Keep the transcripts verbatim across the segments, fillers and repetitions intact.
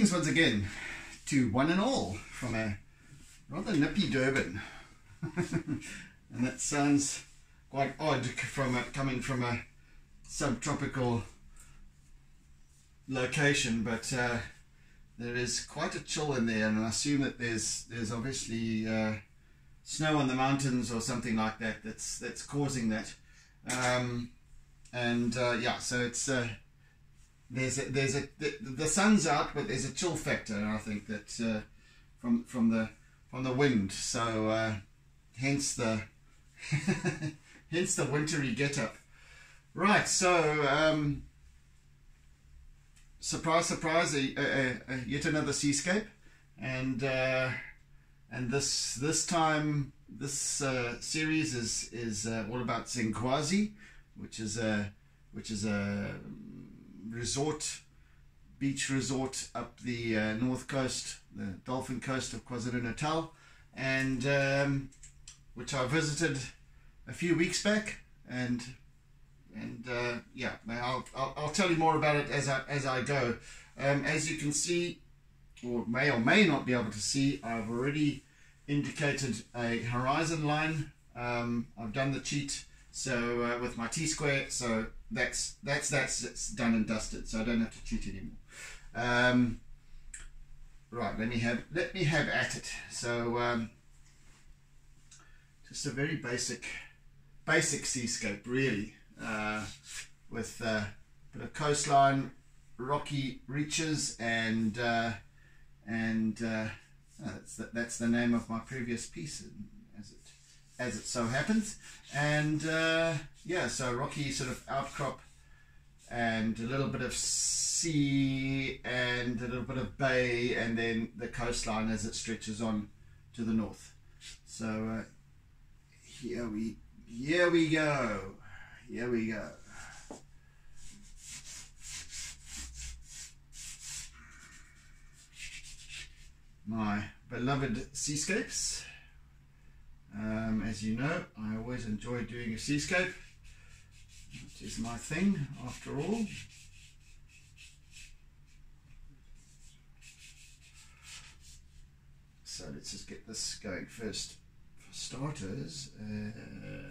Greetings once again to one and all from a rather nippy Durban. And that sounds quite odd from a, coming from a subtropical location, but uh, there is quite a chill in there, and I assume that there's there's obviously uh, snow on the mountains or something like that that's that's causing that. Um, and uh, yeah, so it's uh, there's a, there's a the, the sun's out, but there's a chill factor, I think, that uh, from from the from the wind. So uh, hence the hence the wintry getup. Right, so um, surprise, surprise! A, a, a, yet another seascape, and uh, and this this time this uh, series is is uh, all about Zinkwazi, which is a which is a resort, beach resort up the uh, north coast, the Dolphin Coast of KwaZulu Natal, and um, which I visited a few weeks back, and. And uh, yeah, I'll, I'll, I'll tell you more about it as I, as I go. Um, as you can see, or may or may not be able to see, I've already indicated a horizon line. Um, I've done the cheat so uh, with my T-square, so that's, that's, that's it's done and dusted, so I don't have to cheat anymore. Um, right, let me, have, let me have at it. So um, just a very basic, basic seascape, really. Uh, with uh, a bit of coastline, rocky reaches, and uh, and uh, oh, that's, the, that's the name of my previous piece, as it as it so happens. And uh, yeah, so rocky sort of outcrop, and a little bit of sea, and a little bit of bay, and then the coastline as it stretches on to the north. So uh, here we here we go. Here we go. My beloved seascapes. Um, as you know, I always enjoy doing a seascape, which is my thing after all. So let's just get this going first. For starters, uh,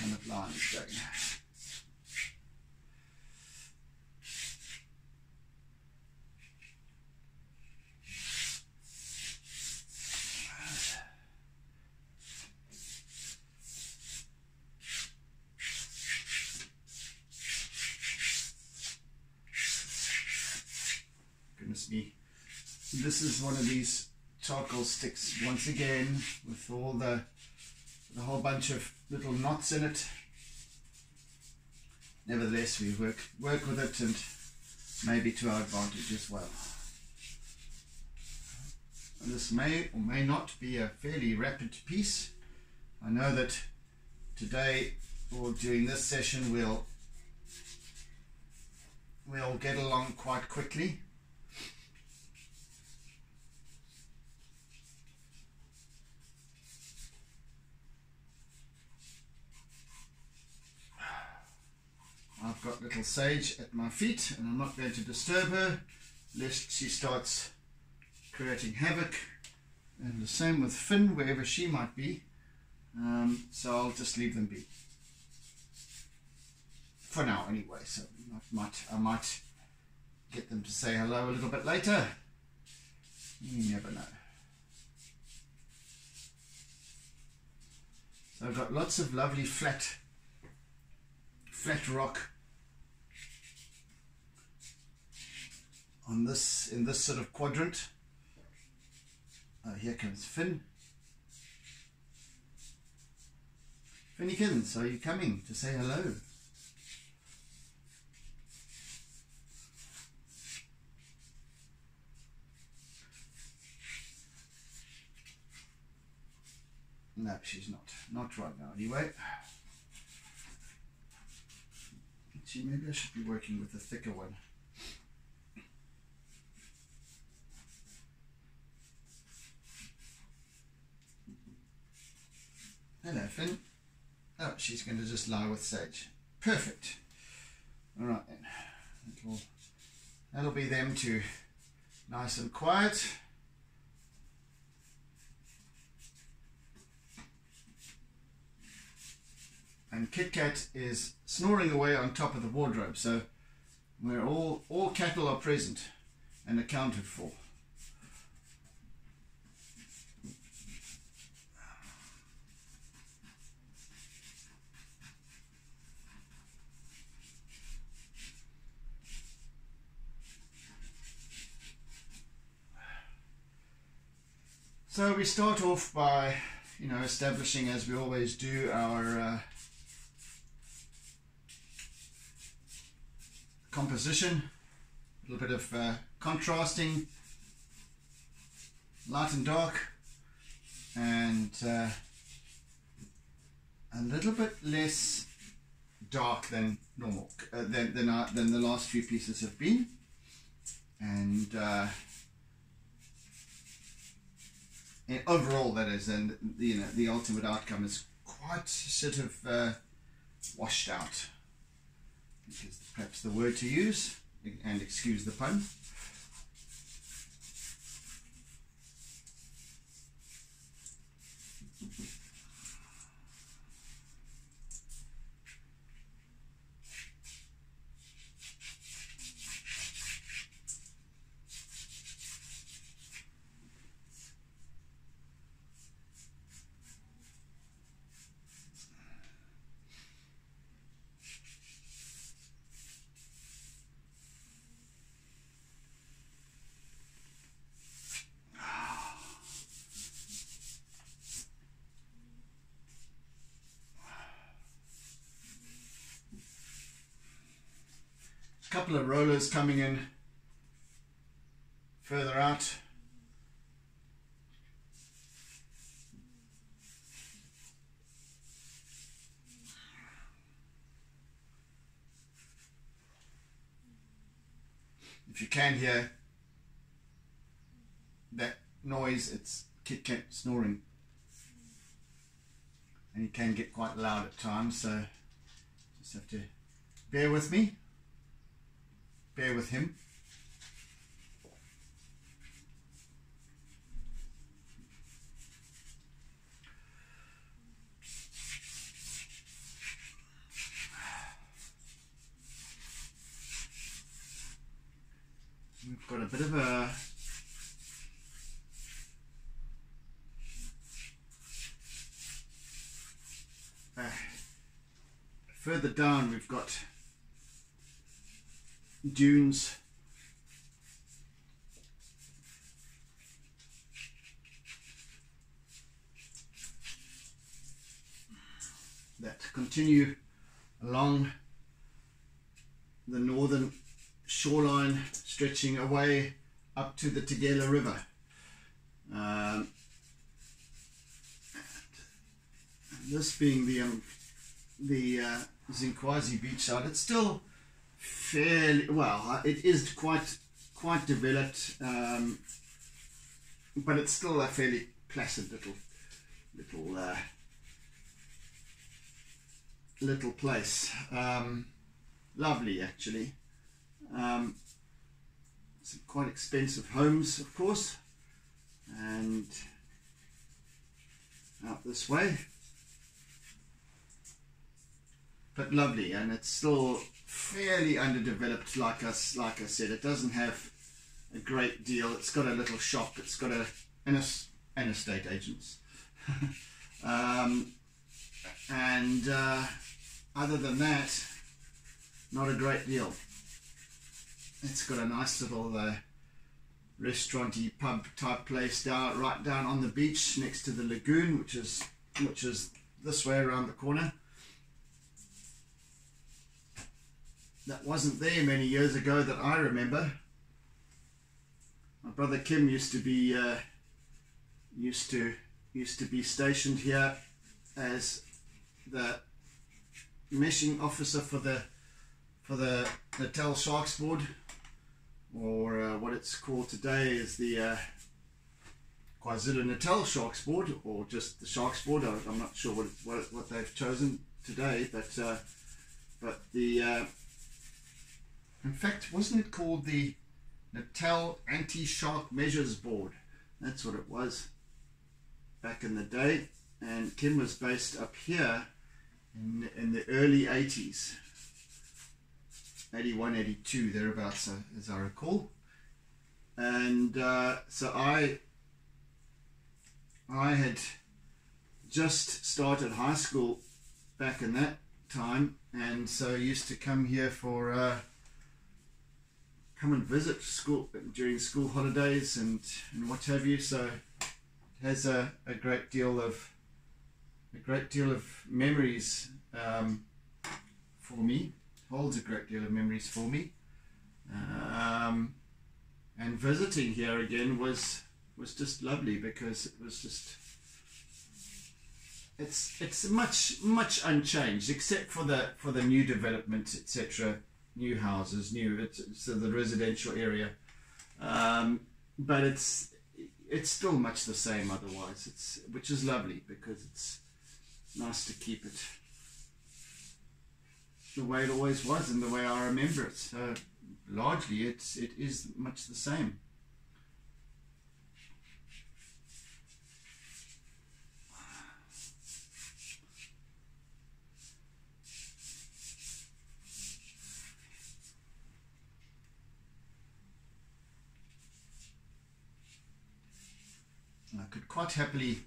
kind of line is going. Goodness me, this is one of these charcoal sticks once again with all the a whole bunch of little knots in it. Nevertheless, we work work with it, and maybe to our advantage as well. And this may or may not be a fairly rapid piece. I know that today, or during this session, we'll we'll get along quite quickly. I've got little Sage at my feet, and I'm not going to disturb her lest she starts creating havoc, and the same with Finn wherever she might be, um, so I'll just leave them be for now anyway. So I might, I might get them to say hello a little bit later, you never know. So I've got lots of lovely flat flat rock on this, in this sort of quadrant. Oh, here comes Finn. Finnykins, are you coming to say hello? No, she's not. Not right now, anyway. Actually, maybe I should be working with a thicker one. Hello, Finn. Oh, she's going to just lie with Sage. Perfect. All right then. It'll, that'll be them two, nice and quiet. And Kit Kat is snoring away on top of the wardrobe, so where all, all cattle are present and accounted for. So we start off by, you know, establishing, as we always do, our uh, composition, a little bit of uh, contrasting, light and dark, and uh, a little bit less dark than normal, uh, than, than, our, than the last few pieces have been. And uh, And overall, that is, and you know, the ultimate outcome is quite sort of uh, washed out, which is perhaps the word to use, and excuse the pun. Couple of rollers coming in further out. If you can hear that noise, it's Kit Kat snoring, and it can get quite loud at times, so just have to bear with me. Bear with him. We've got a bit of a uh, further down we've got dunes, that continue along the northern shoreline, stretching away up to the Tugela River. Um, and this being the um, the uh, Zinkwazi beachside, it's still fairly well, it is quite quite developed, um, but it's still a fairly placid little little uh, little place. Um, lovely, actually. Um, some quite expensive homes, of course. And out this way, but lovely, and it's still fairly underdeveloped. Like us, like I said, it doesn't have a great deal. It's got a little shop. It's got a an, an estate agents, um, and uh, other than that, not a great deal. It's got a nice little uh, restauranty pub type place down right down on the beach next to the lagoon, which is which is this way around the corner. That wasn't there many years ago that I remember. My brother Kim used to be uh, used to used to be stationed here as the meshing officer for the for the Natal Sharks Board, or uh, what it's called today is the uh, KwaZulu Natal Sharks Board, or just the Sharks Board. I'm not sure what what, what they've chosen today, but uh, but the uh, In fact, wasn't it called the Natal Anti-Shark Measures Board? That's what it was back in the day. And Kim was based up here in, in the early eighties, eighty-one, eighty-two, thereabouts, as I recall. And uh, so I, I had just started high school back in that time, and so I used to come here for uh, come and visit school during school holidays and, and what have you. So it has a, a great deal of a great deal of memories um, for me. Holds a great deal of memories for me. Um, and visiting here again was was just lovely, because it was just it's it's much much unchanged, except for the for the new development, etc., new houses, new it's, it's the residential area, um, but it's it's still much the same otherwise, it's which is lovely because it's nice to keep it the way it always was and the way I remember it. So largely it's it is much the same. I could quite happily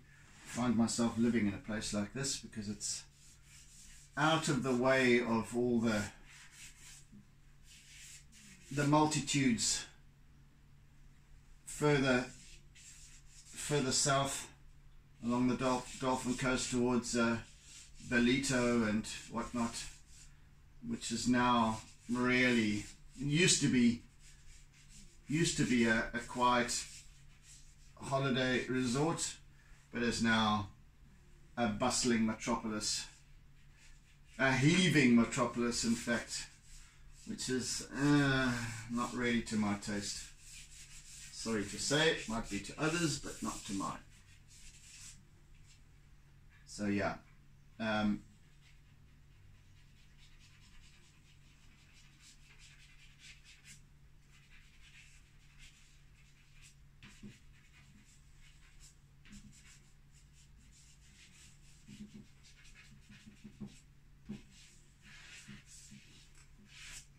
find myself living in a place like this, because it's out of the way of all the the multitudes further further south along the Dol Dolphin Coast towards uh, Ballito and whatnot, which is now really used to be used to be a, a quiet holiday resort, but is now a bustling metropolis, a heaving metropolis in fact, which is uh, not really to my taste. Sorry to say, it might be to others, but not to mine. So yeah, um,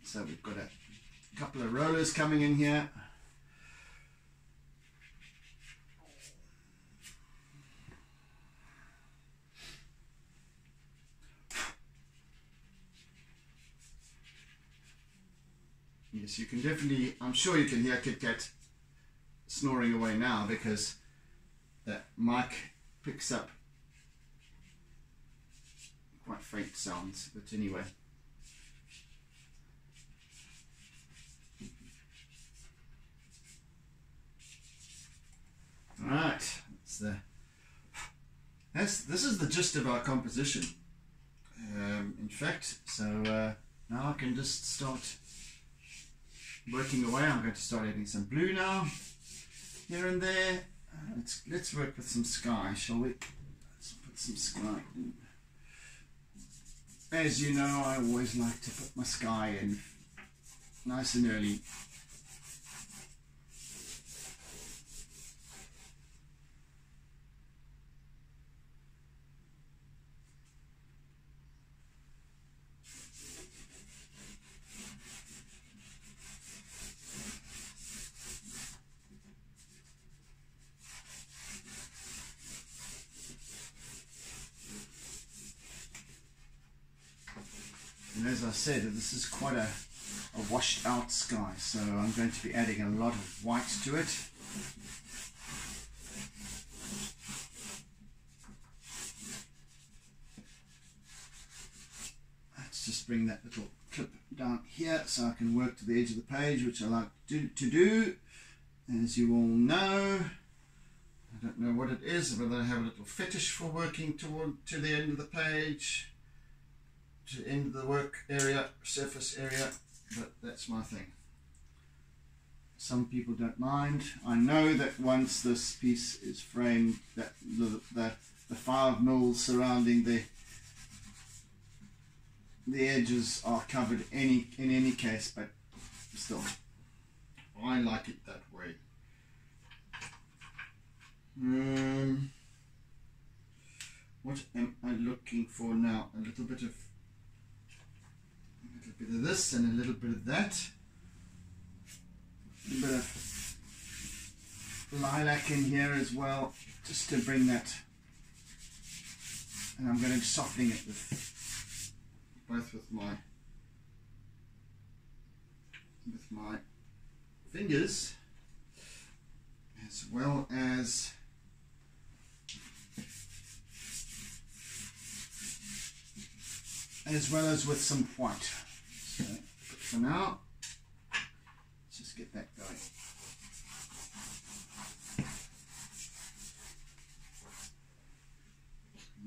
so we've got a couple of rollers coming in here. Yes, you can definitely, I'm sure you can hear Kit Kat snoring away now, because that mic picks up quite faint sounds, but anyway. Alright, that's the that's this is the gist of our composition. Um, in fact, so uh, now I can just start working away. I'm going to start adding some blue now, here and there. Let's let's work with some sky, shall we? Let's put some sky in. As you know, I always like to put my sky in nice and early. Said that this is quite a, a washed out sky, so I'm going to be adding a lot of white to it. Let's just bring that little clip down here so I can work to the edge of the page, which I like to, to do, as you all know. I don't know what it is, whether I have a little fetish for working toward to the end of the page, to the end of the work area, surface area, but that's my thing. Some people don't mind. I know that once this piece is framed, that the, the, the five mils surrounding the the edges are covered any in any case, but So I like it that way. Um, what am I looking for now? A little bit of a little bit of this and a little bit of that. A bit of lilac in here as well, just to bring that. And I'm going to be softening it with both with my with my fingers as well as as well as with some white. So for now, let's just get that going.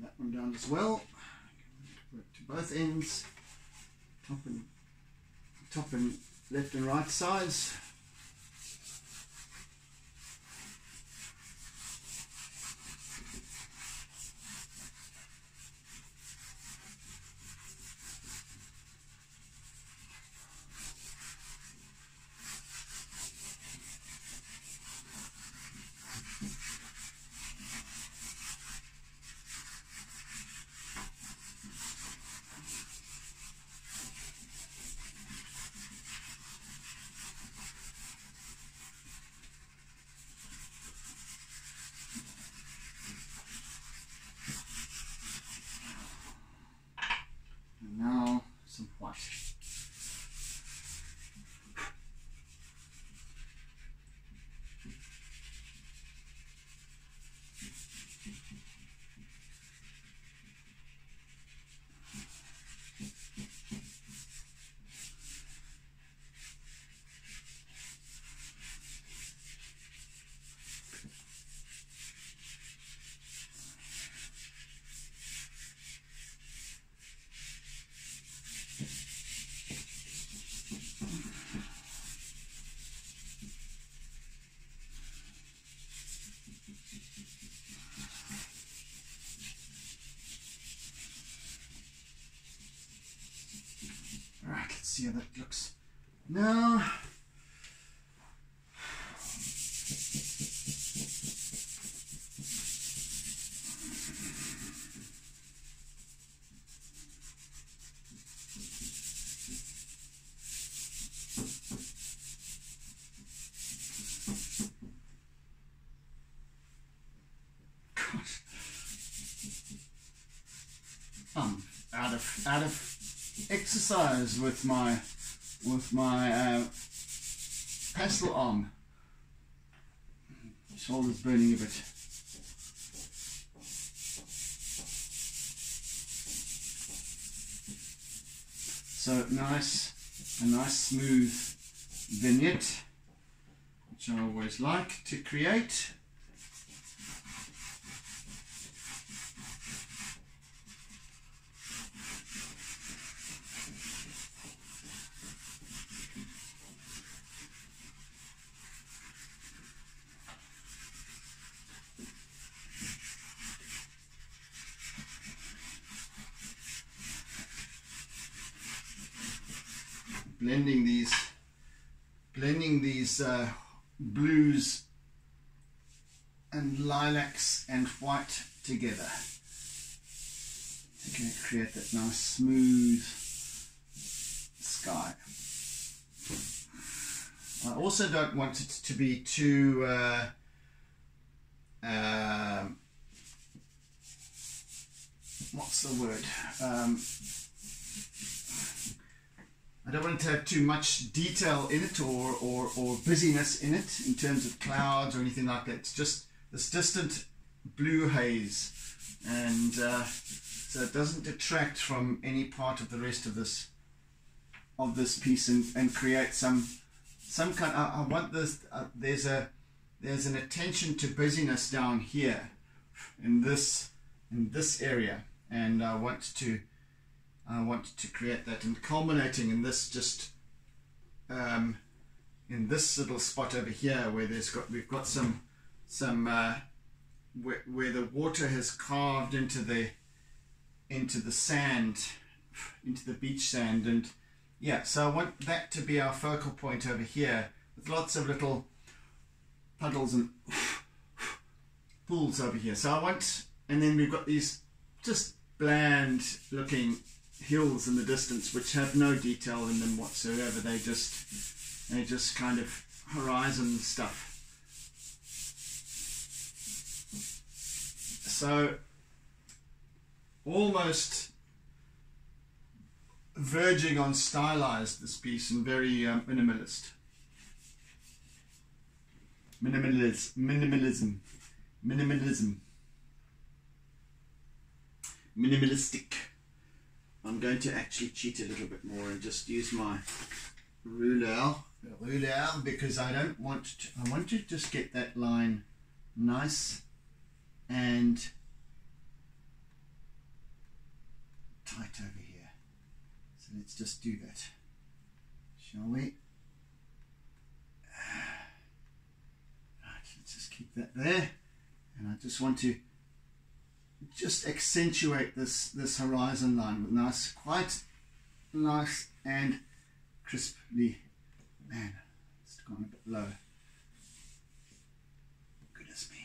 That one down as well. Work to both ends, top and top and left and right sides. See how that looks now. Gosh. I'm out of out of exercise with my with my uh, pastel arm. Shoulder's burning a bit. So nice, a nice smooth vignette, which I always like to create. Blending these, blending these uh, blues and lilacs and white together. They're going to create that nice smooth sky. I also don't want it to be too uh, uh, what's the word? Um, I don't want it to have too much detail in it or, or, or busyness in it in terms of clouds or anything like that. It's just this distant blue haze, and uh, so it doesn't detract from any part of the rest of this of this piece and, and create some some kind. I, I want this. Uh, there's a there's an attention to busyness down here in this in this area, and I want to. I want to create that, and culminating in this just um, in this little spot over here where there's got we've got some some uh, where, where the water has carved into the into the sand, into the beach sand, and Yeah, so I want that to be our focal point over here, with lots of little puddles and pools over here. So I want, and then we've got these just bland looking hills in the distance which have no detail in them whatsoever. They just, they just kind of horizon stuff. So almost verging on stylized, this piece, and very um, minimalist. Minimalis minimalism. Minimalism. Minimalistic. I'm going to actually cheat a little bit more and just use my ruler, ruler because I don't want to, I want to just get that line nice and tight over here. So let's just do that, shall we? Right, let's just keep that there. And I just want to just accentuate this, this horizon line with nice, quite nice and crisply. Man, it's gone a bit low. Goodness me.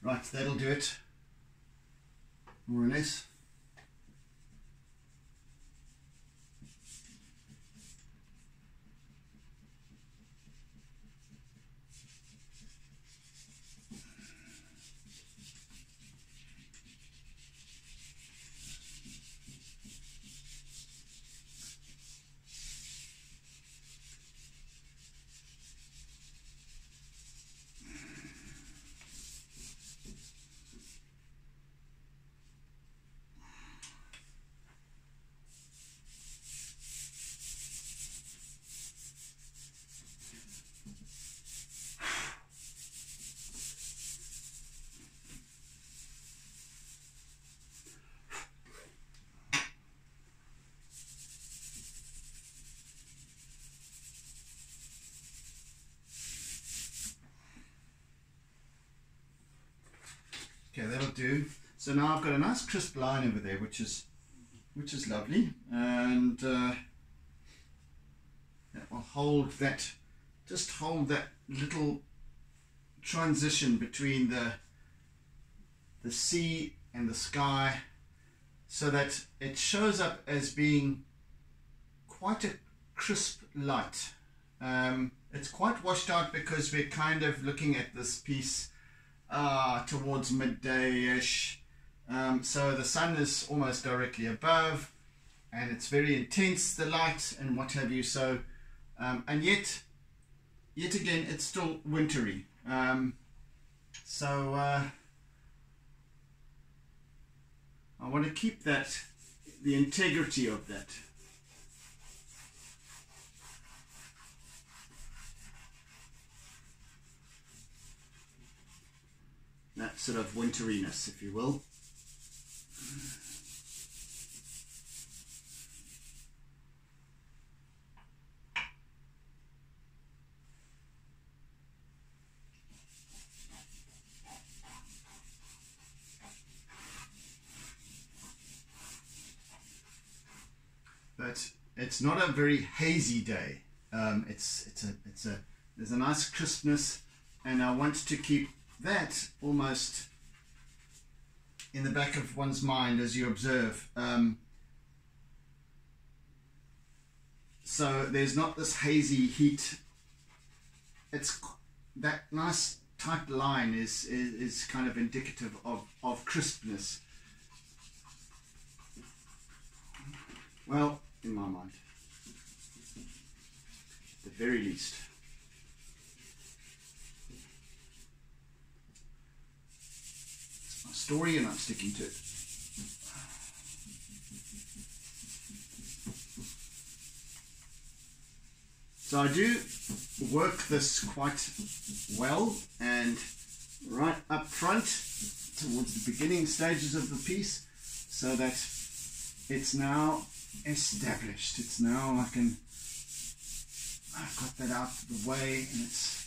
Right, that'll do it, more or less. Okay, that'll do. So now I've got a nice crisp line over there, which is which is lovely, and uh, that will hold that, just hold that little transition between the the sea and the sky, so that it shows up as being quite a crisp light. Um, it's quite washed out because we're kind of looking at this piece Uh, towards midday-ish, um, so the sun is almost directly above and it's very intense, the light and what have you. So um, and yet yet again it's still wintry, um, so uh, I want to keep that, the integrity of that. That sort of winteriness, if you will. But it's not a very hazy day. Um, it's it's a it's a there's a nice crispness, and I want to keep that almost in the back of one's mind as you observe, um, so there's not this hazy heat. It's that nice tight line is is, is kind of indicative of, of crispness, well, in my mind at the very least. Story, and I'm sticking to it. So I do work this quite well, and right up front towards the beginning stages of the piece, so that it's now established. It's now I can, I've got that out of the way, and it's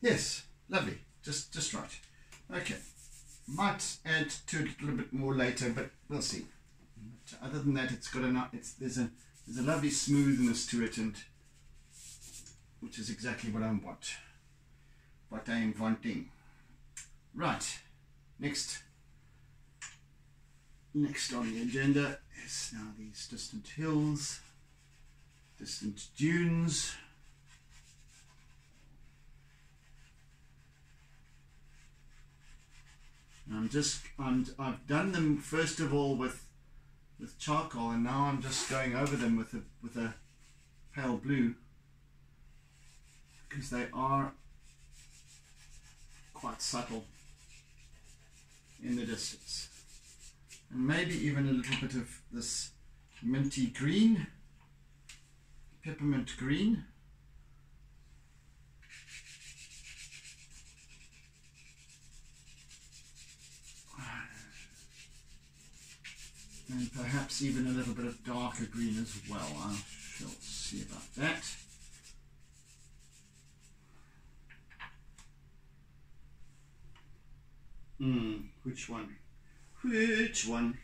yes, lovely, just just right. Okay, might add to it a little bit more later, but we'll see. But other than that, it's got enough. It's there's a there's a lovely smoothness to it, and which is exactly what I want. What I am wanting. Right, next. Next on the agenda is now these distant hills, distant dunes. I'm just, I'm, I've done them first of all with with charcoal, and now I'm just going over them with a, with a pale blue, because they are quite subtle in the distance. And maybe even a little bit of this minty green, peppermint green. And perhaps even a little bit of darker green as well. I shall see about that. Hmm, which one? Which one?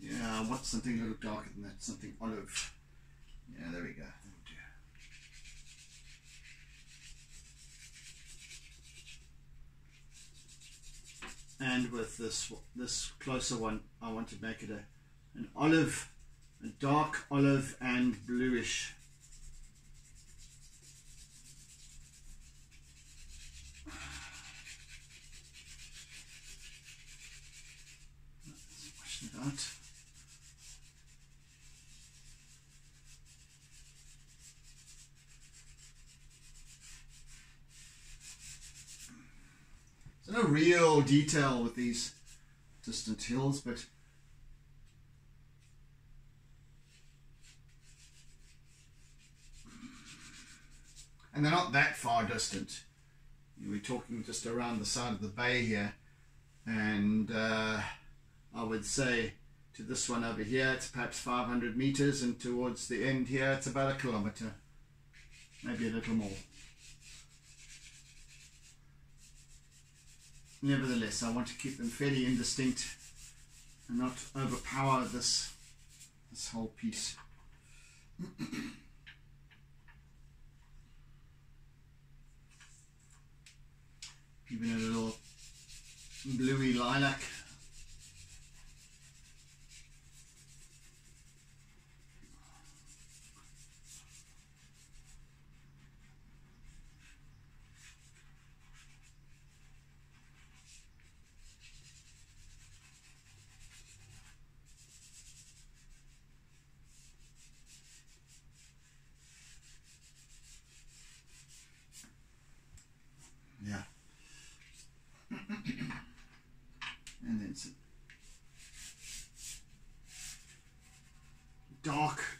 Yeah, I want something a little darker than that, something olive. Yeah, there we go. And with this this closer one, I want to make it a an olive, a dark olive and bluish. Let's wash that out. No real detail with these distant hills, but and they're not that far distant. We're talking just around the side of the bay here, and uh, I would say to this one over here it's perhaps five hundred meters, and towards the end here it's about a kilometer, maybe a little more. Nevertheless, I want to keep them fairly indistinct and not overpower this this whole piece. Even a little bluey lilac.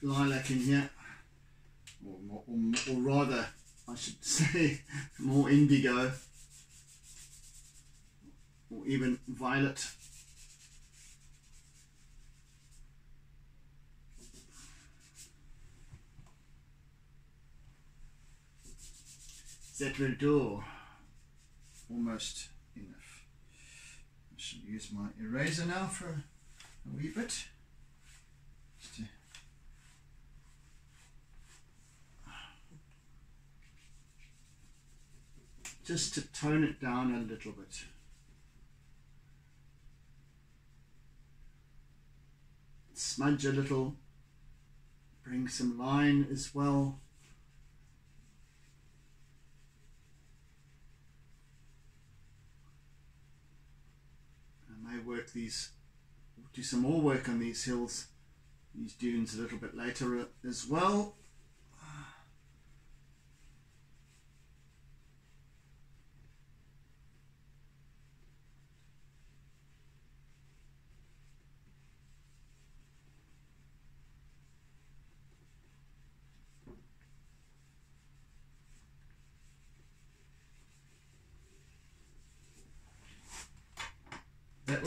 Lilac in here, or, or, or rather I should say more indigo or even violet. That will do, almost enough. I should use my eraser now for a wee bit. Just to Just to tone it down a little bit. Smudge a little, bring some line as well. I may work these, do some more work on these hills, these dunes a little bit later as well.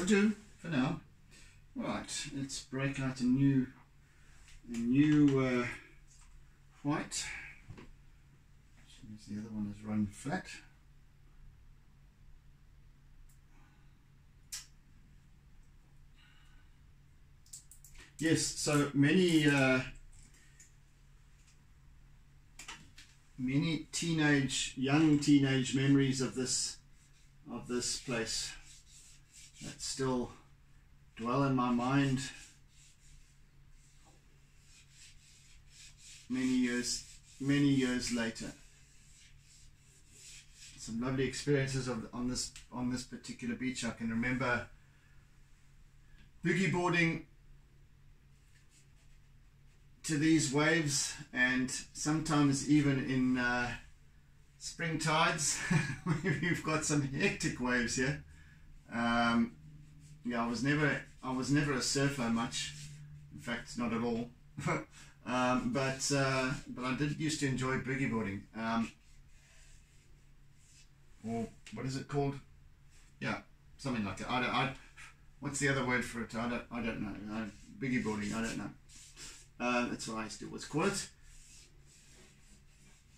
do for now. Right, let's break out a new a new uh, white, which means the other one has run flat. Yes, so many uh, many teenage, young teenage memories of this of this place that still dwell in my mind many years many years later. Some lovely experiences of, on this on this particular beach. I can remember boogie boarding to these waves, and sometimes even in uh, spring tides we've got some hectic waves here. Um, yeah, I was never I was never a surfer much, in fact not at all. um, but uh, but I did used to enjoy boogie boarding, um, or what is it called? Yeah, something like that. I don't. I, what's the other word for it? I don't. I don't know. I, boogie boarding. I don't know. Uh, that's what I used to always call it.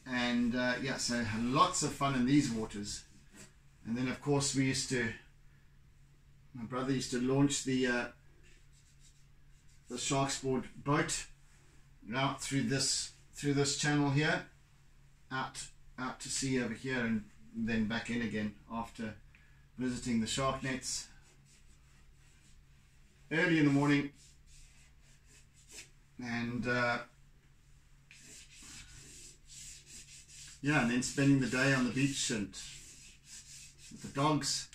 And uh, yeah, so lots of fun in these waters. And then of course we used to, my brother used to launch the uh, the Sharks Board boat out through this through this channel here, out out to sea over here, and then back in again after visiting the shark nets early in the morning. And uh, yeah, and then spending the day on the beach and with the dogs,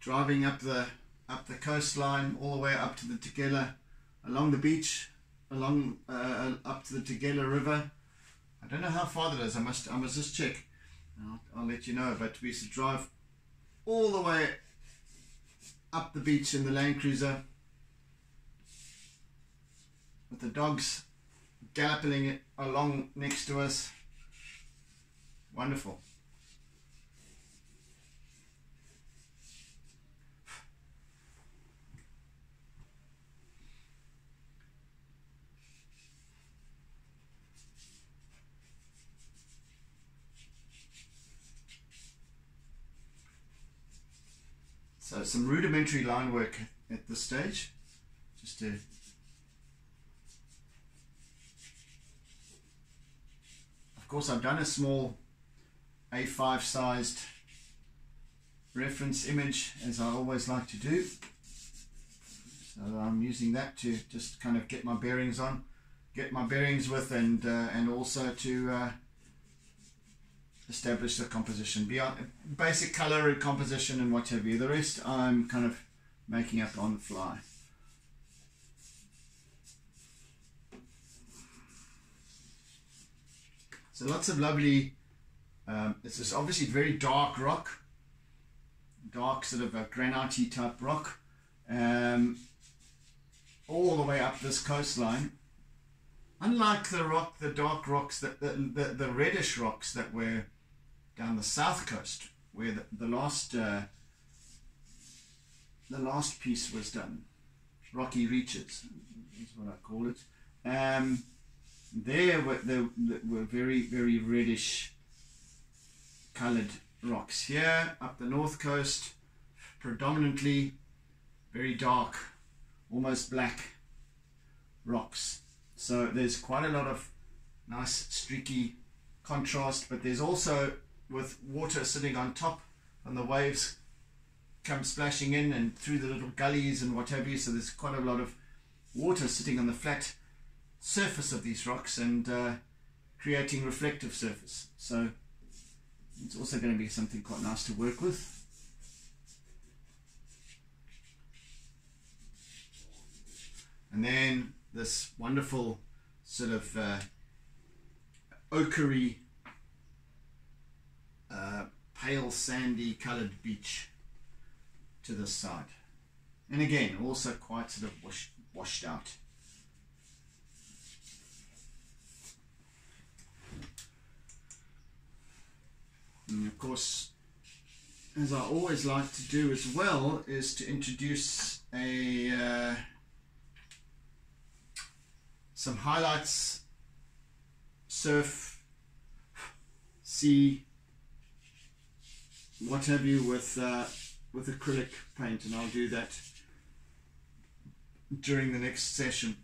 driving up the up the coastline all the way up to the Tugela, along the beach, along uh, up to the Tugela River. I don't know how far that is. I must I must just check. I'll, I'll let you know. But we used to drive all the way up the beach in the Land Cruiser, with the dogs galloping it along next to us. Wonderful. So some rudimentary line work at this stage, just to Of course, I've done a small A five sized reference image, as I always like to do, so I'm using that to just kind of get my bearings on, get my bearings with, and uh, and also to uh, establish the composition, beyond basic color and composition and what have you. The rest I'm kind of making up on the fly. So lots of lovely, um, this is obviously very dark rock, dark sort of a granite type rock, um, all the way up this coastline. Unlike the rock, the dark rocks, that the, the, the reddish rocks that were down the south coast, where the, the last uh, the last piece was done, Rocky Reaches is what I call it. Um, There were, there were very, very reddish coloured rocks. Here, up the north coast, predominantly very dark, almost black rocks. So there's quite a lot of nice streaky contrast, but there's also, with water sitting on top and the waves come splashing in and through the little gullies and what have you, so there's quite a lot of water sitting on the flat surface of these rocks and uh, creating reflective surface, so it's also going to be something quite nice to work with. And then this wonderful sort of uh, ochre-y, uh, pale sandy coloured beach to this side, and again also quite sort of wash, washed out. And of course as I always like to do as well, is to introduce a uh, some highlights, surf, sea, what have you, with uh, with acrylic paint, and I'll do that during the next session.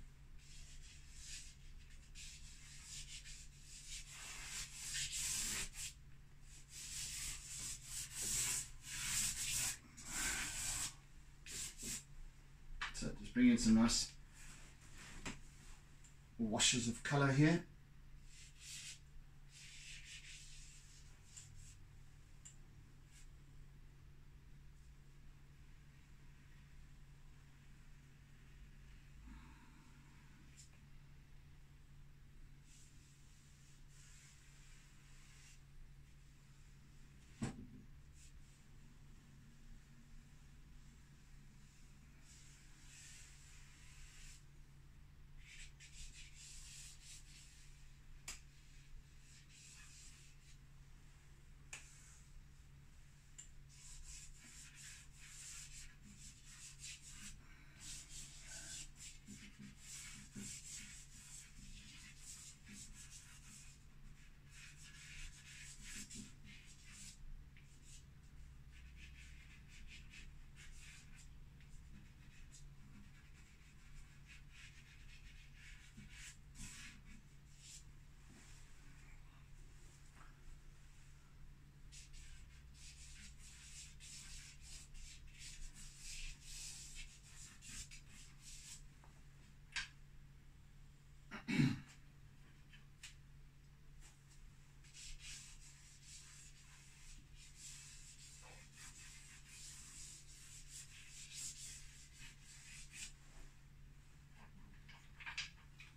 So just bring in some nice washes of color here.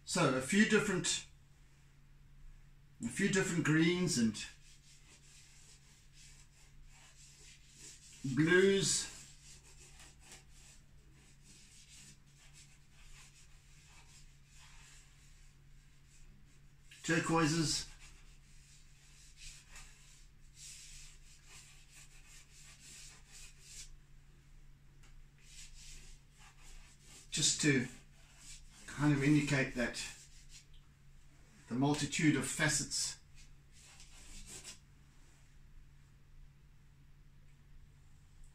So a few different, a few different greens and blues. Turquoises. Just to kind of indicate that the multitude of facets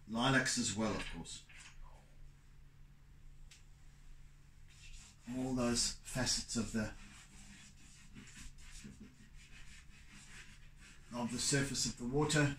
lilacs as well, of course, all those facets of the of the surface of the water.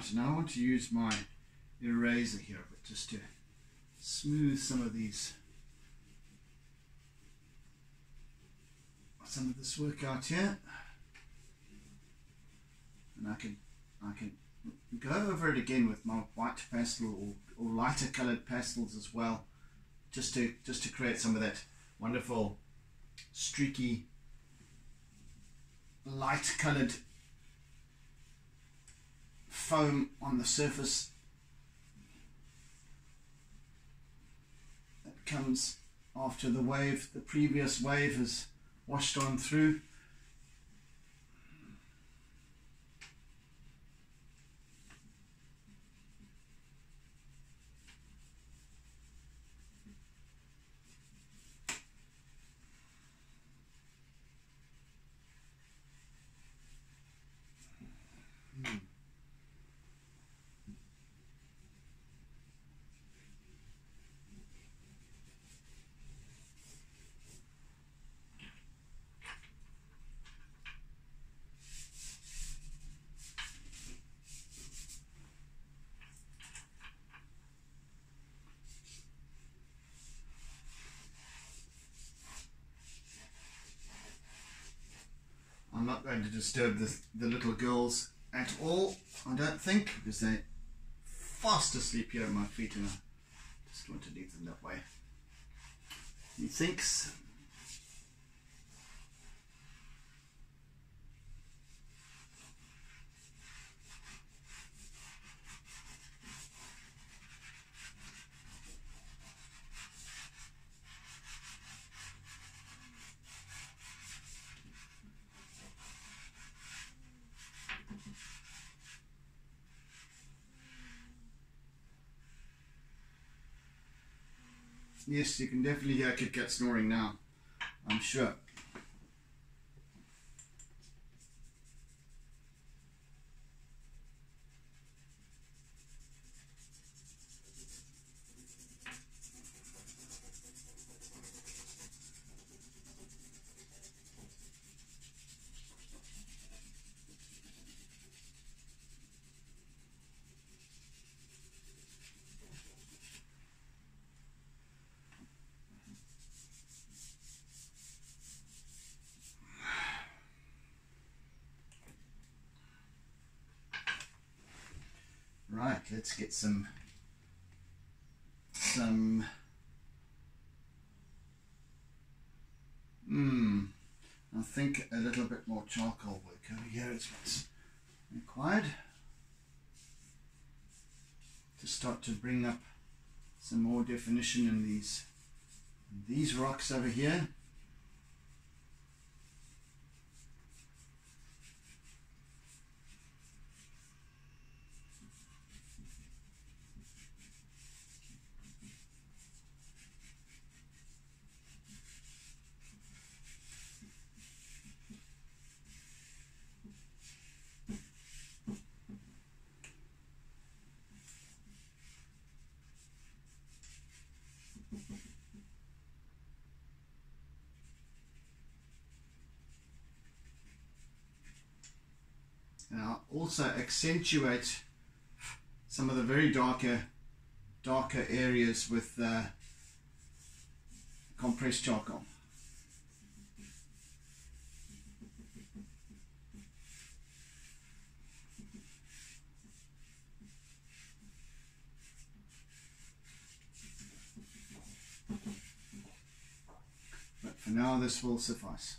So now I want to use my eraser here, but just to smooth some of these, some of this work out here, and I can I can go over it again with my white pastel or, or lighter coloured pastels as well, just to just to create some of that wonderful streaky light coloured foam on the surface. comes after the wave. The previous wave has washed on through. I'm not going to disturb the, the little girls at all, I don't think, because they're fast asleep here at my feet and I just want to leave them that way. Methinks. Yes, you can definitely hear a Kit Kat snoring now, I'm sure. Right, let's get some some hmm I think a little bit more charcoal work over here is what's required to start to bring up some more definition in these these rocks over here. And I'll also accentuate some of the very darker, darker areas with uh, compressed charcoal. But for now, this will suffice.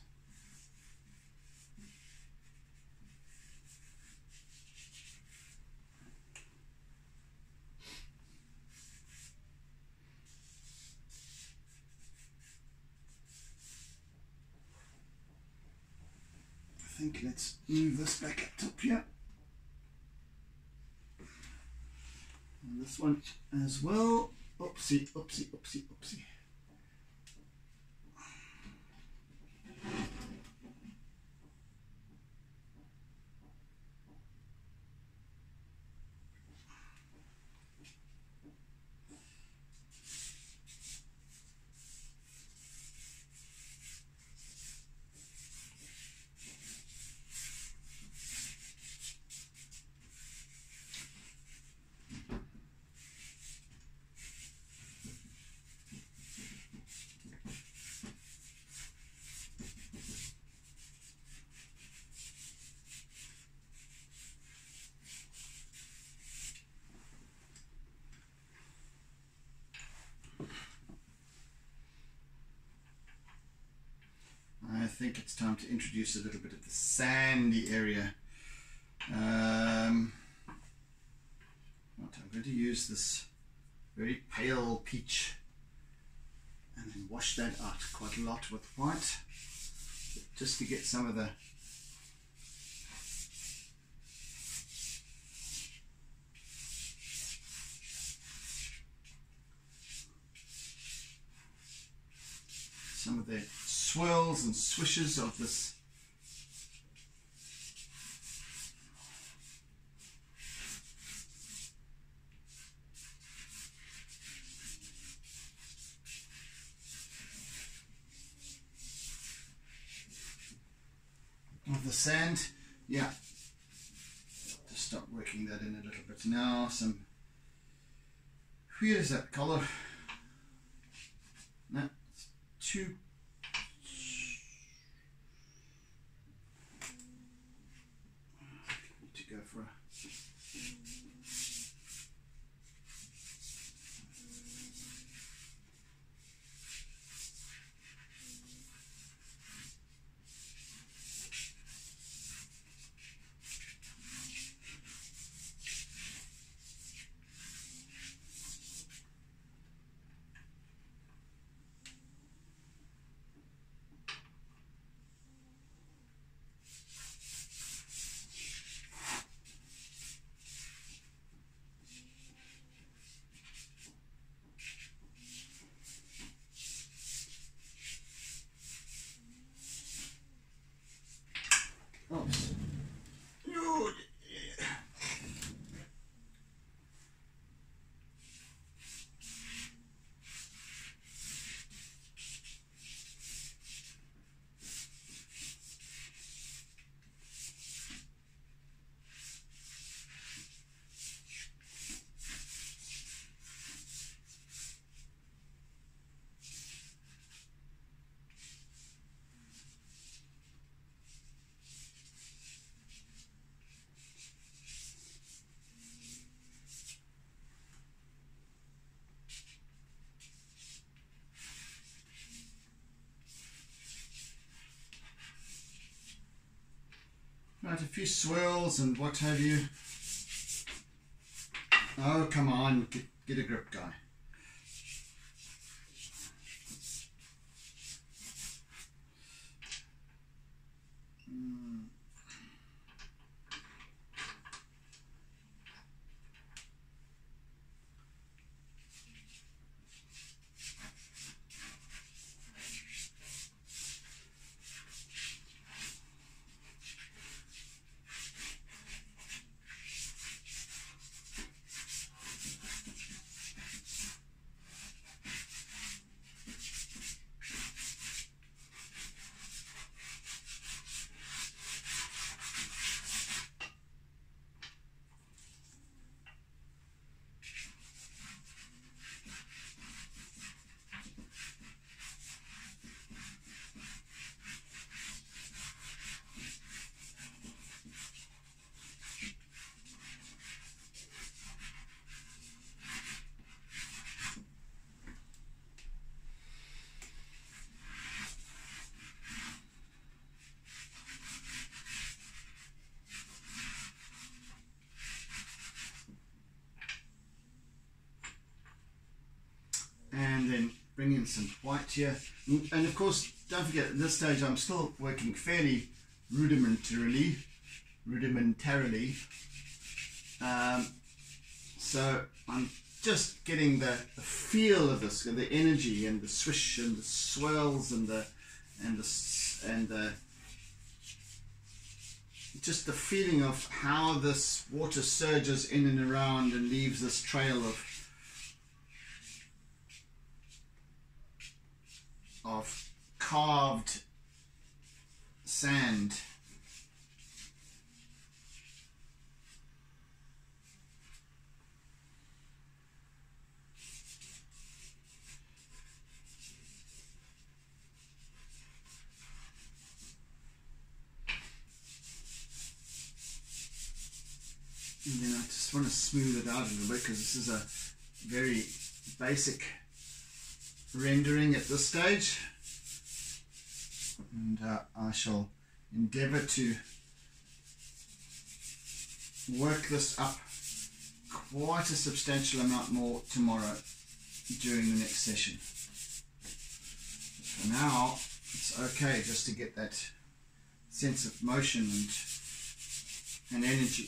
I think let's move this back up top here, and this one as well. Oopsie, oopsie, oopsie, oopsie. I think it's time to introduce a little bit of the sandy area. Um, I'm going to use this very pale peach and then wash that out quite a lot with white, just to get some of the some of the swirls and swishes of this of the sand. Yeah, just start working that in a little bit now. Some, where is that color? No, it's too, I need to go for a, right, a few swirls and what have you. Oh, come on, get, get a grip, guy. Mm. Bring in some white here, and of course don't forget at this stage I'm still working fairly rudimentarily rudimentarily um, so I'm just getting the, the feel of this, the energy and the swish and the swirls and the and the and the just the feeling of how this water surges in and around and leaves this trail of of carved sand. And then I just want to smooth it out a little bit because this is a very basic rendering at this stage, and uh, I shall endeavor to work this up quite a substantial amount more tomorrow during the next session. Now it's okay just to get that sense of motion and, and energy.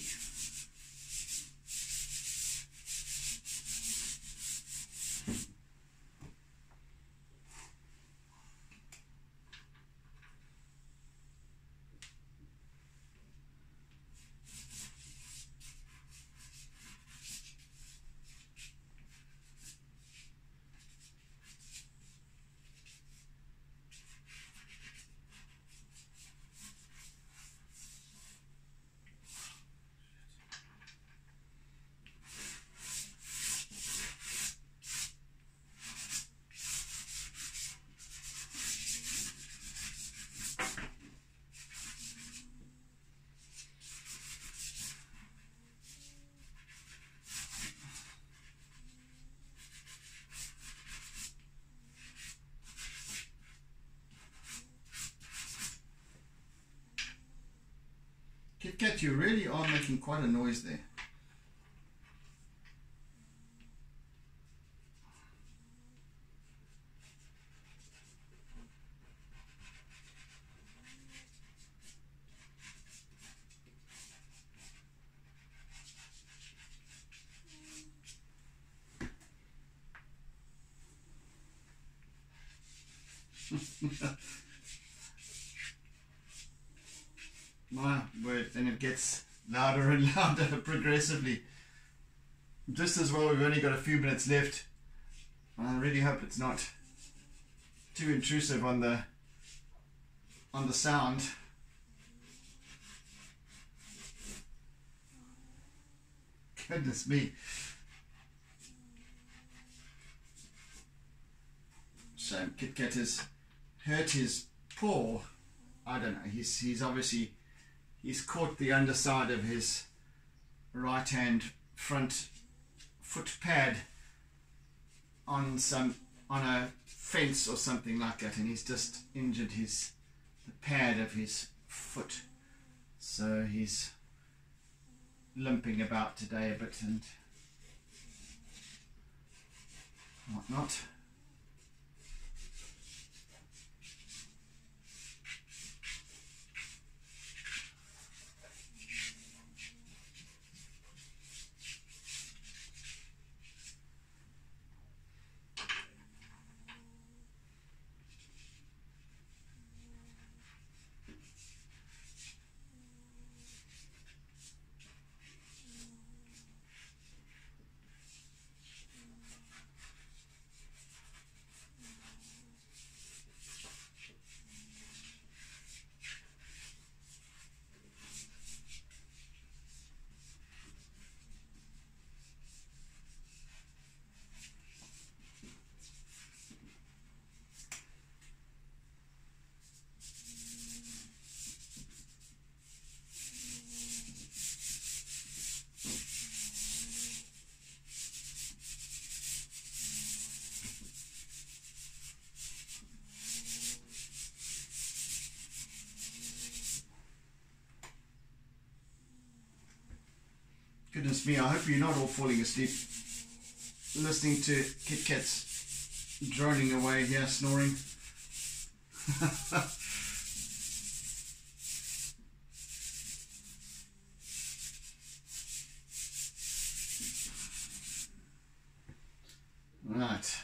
Kit Kat, you really are making quite a noise there. Gets louder and louder progressively. Just as well we've only got a few minutes left. I really hope it's not too intrusive on the on the sound. Goodness me. Shame Kit Kat has hurt his paw. I don't know, he's he's obviously he's caught the underside of his right hand front foot pad on some on a fence or something like that, and he's just injured his the pad of his foot, so he's limping about today a bit and whatnot. Goodness me, I hope you're not all falling asleep listening to Kit Kat's droning away here, snoring. Right.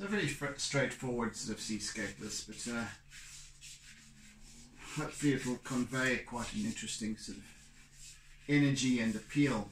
It's a very straightforward sort of seascape this, but uh, hopefully it will convey quite an interesting sort of energy and appeal.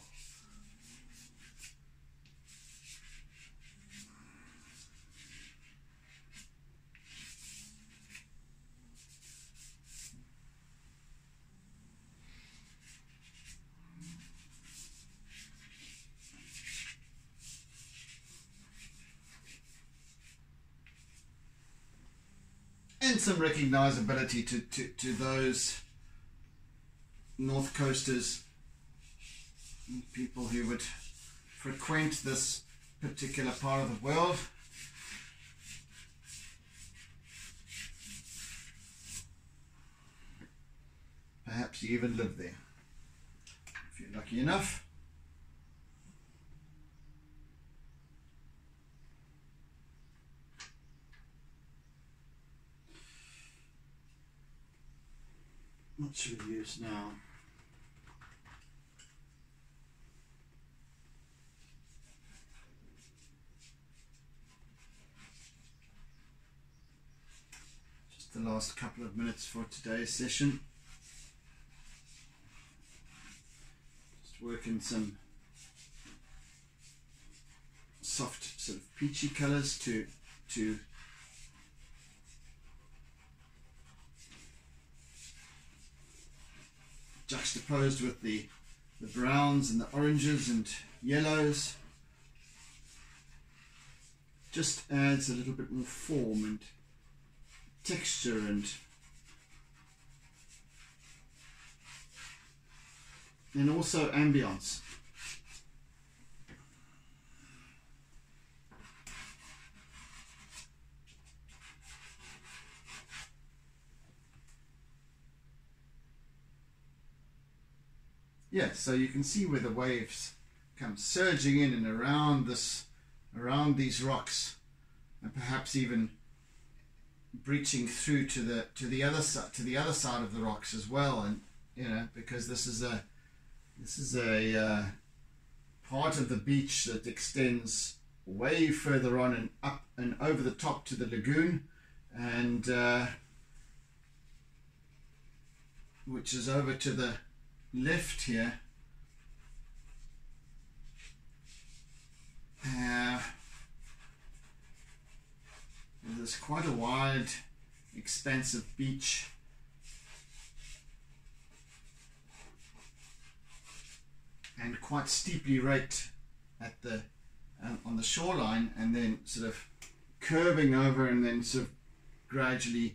some recognisability to, to, to those North Coasters, people who would frequent this particular part of the world. Perhaps you even live there, if you're lucky enough. What should we use now? Just the last couple of minutes for today's session. Just working some soft sort of peachy colours to to juxtaposed with the, the browns and the oranges and yellows, just adds a little bit more form and texture and and also ambience. Yeah, so you can see where the waves come surging in and around this, around these rocks, and perhaps even breaching through to the to the other side to the other side of the rocks as well. And you know, because this is a this is a uh, part of the beach that extends way further on and up and over the top to the lagoon, and uh, which is over to the left here, uh, there's quite a wide expansive beach, and quite steeply raked at the um, on the shoreline, and then sort of curving over and then sort of gradually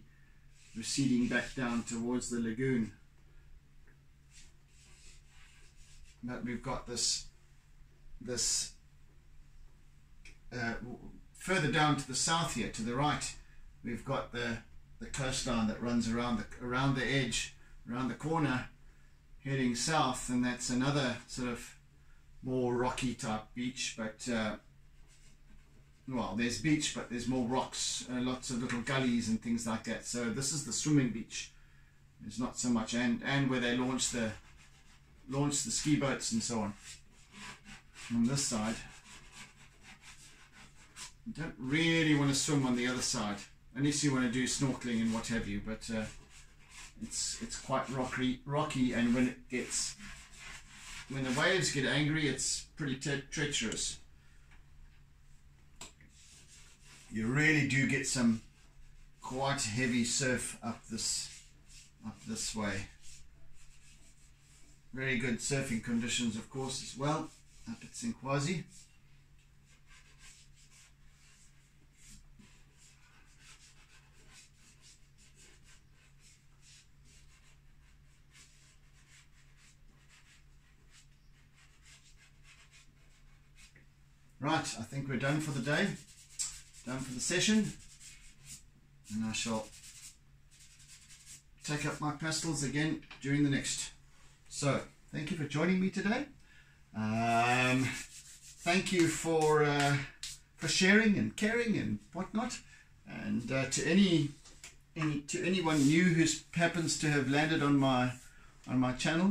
receding back down towards the lagoon. But we've got this, this uh, further down to the south here, to the right, we've got the the coastline that runs around the around the edge, around the corner, heading south, and that's another sort of more rocky type beach. But uh, well, there's beach, but there's more rocks, uh, lots of little gullies and things like that. So this is the swimming beach. There's not so much, and and where they launch the. launch the ski boats and so on. On this side, you don't really want to swim on the other side, unless you want to do snorkeling and what have you. But uh, it's it's quite rocky, rocky, and when it gets when the waves get angry, it's pretty tre treacherous. You really do get some quite heavy surf up this up this way. Very good surfing conditions, of course, as well, up at Zinkwazi. Right, I think we're done for the day, done for the session, and I shall take up my pastels again during the next. So, thank you for joining me today. Um, thank you for uh, for sharing and caring and whatnot. And uh, to any, any to anyone new who happens to have landed on my on my channel,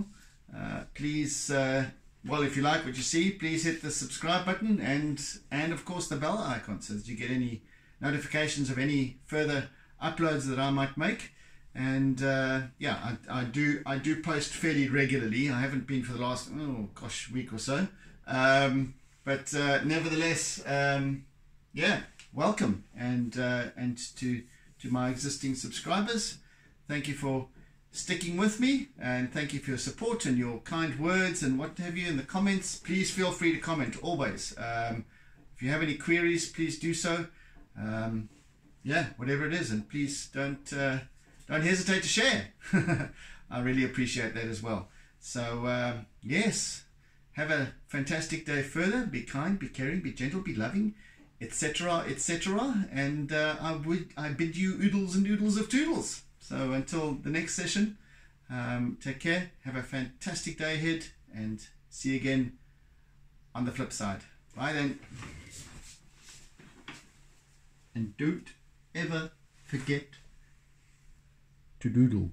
uh, please, uh, well, if you like what you see, please hit the subscribe button and and of course the bell icon so that you get any notifications of any further uploads that I might make. And uh, yeah, I, I do I do post fairly regularly. I haven't been for the last oh gosh week or so, um, but uh, nevertheless, um, yeah, welcome and uh, and to to my existing subscribers. Thank you for sticking with me, and thank you for your support and your kind words and what have you in the comments. Please feel free to comment always. Um, if you have any queries, please do so. Um, yeah, whatever it is, and please don't uh, don't hesitate to share. I really appreciate that as well. So um, yes, have a fantastic day further. Be kind, be caring, be gentle, be loving, etc, et cetera. And uh, I would I bid you oodles and oodles of toodles. So until the next session, um, take care, have a fantastic day ahead, and see you again on the flip side. Bye then. And don't ever forget to doodle.